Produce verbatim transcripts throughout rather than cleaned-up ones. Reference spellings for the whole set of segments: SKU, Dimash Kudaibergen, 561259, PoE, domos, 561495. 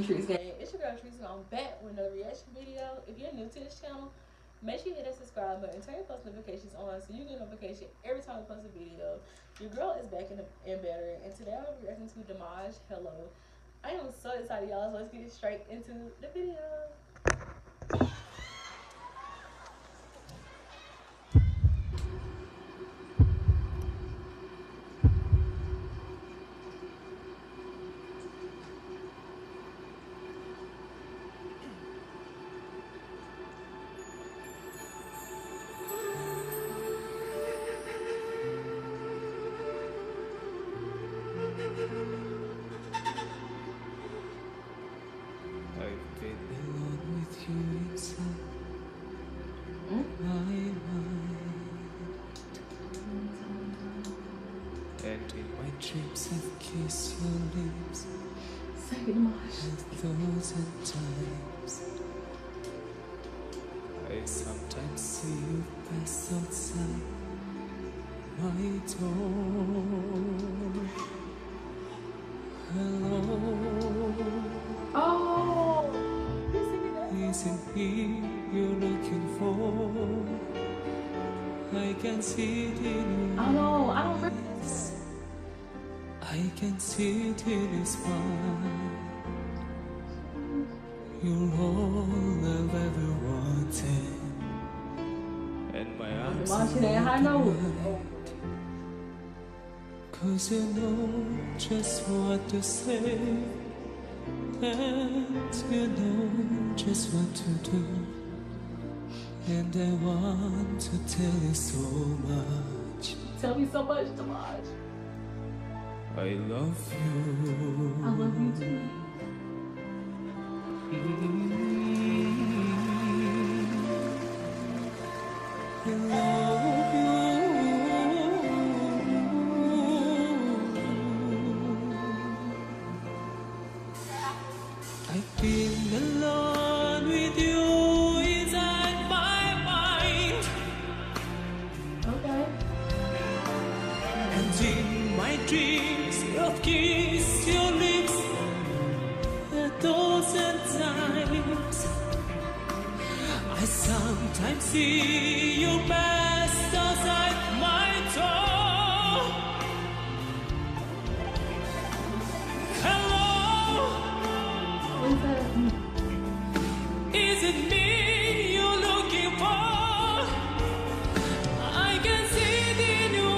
been Trees Gang. It's your girl Trees, and I'm back with another reaction video. If you're new to this channel, make sure you hit that subscribe button and turn your post notifications on so you get a notification every time we post a video. Your girl is back and better, and today I'm reacting to Dimash Hello. I am so excited, y'all, so let's get it straight into the video. Dreams have kissed your lips. Say it, Dimash. A thousand times. I sometimes see you pass outside my door. Hello. Oh, isn't he you're looking for? I can see it in you. Oh no, I don't remember. I can see it in his mind. You're all I've ever wanted, and my arms are open, 'cause you know just what to say, and you know just what to do, and I want to tell you so much. Tell me so much, Dimash. I love you. I love you too. I love you. I've been alone with you inside my mind. Okay. And in my dreams, you've kissed your lips a thousand times. I sometimes see you pass outside my door. Hello. Is it me you're looking for? I can see it in you.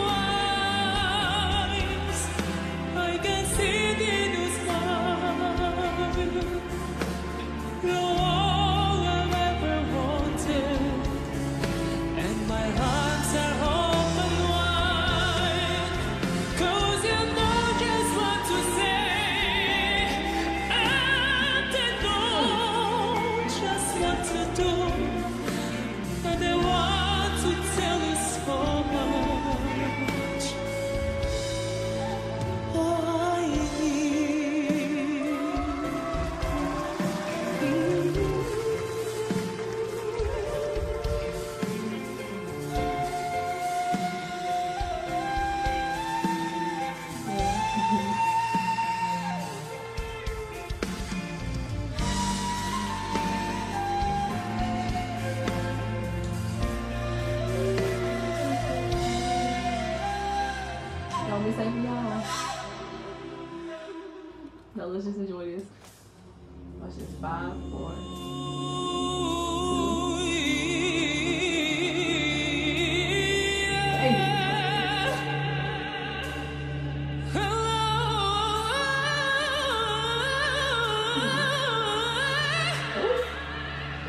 No, let's just enjoy this. Watch this. Five, four. Hello.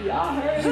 Y'all heard me.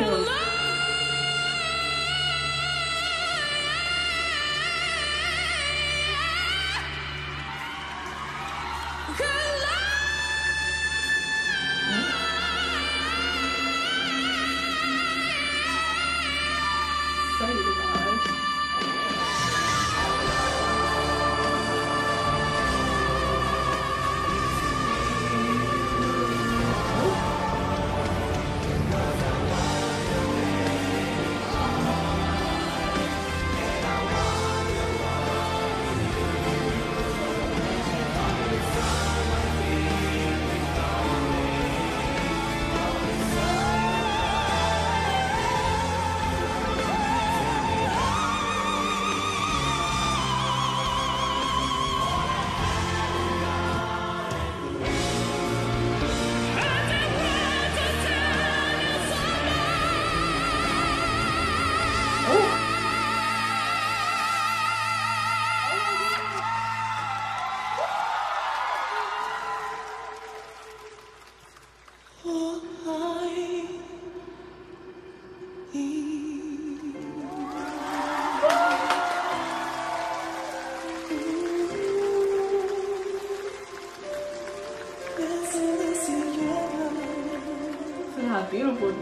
a beautiful day.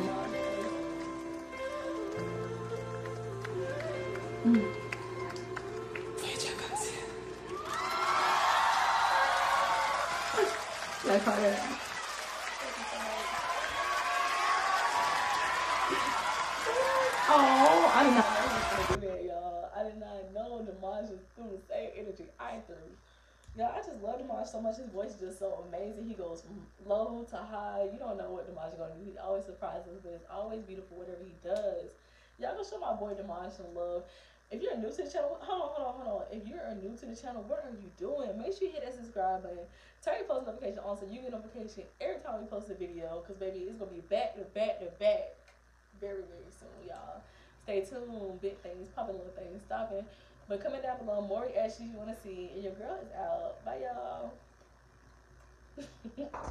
Mm. Like how it is. Oh, I did not know that, y'all. I did not know Dimash was through the same energy I threw. Y'all, I just love Dimash so much. His voice is just so amazing. He goes from low to high. You don't know what Dimash is going to do. He always surprises, but it's always beautiful, whatever he does. Y'all go show my boy Dimash some love. If you're new to the channel, hold on, hold on, hold on. If you're new to the channel, what are you doing? Make sure you hit that subscribe button. Turn your post notification on so you get notification every time we post a video. Because, baby, it's going to be back to back to back very, very soon, y'all. Stay tuned. Big things, popping little things, stopping. But comment down below more reactions you want to see. And your girl is out. Bye, y'all.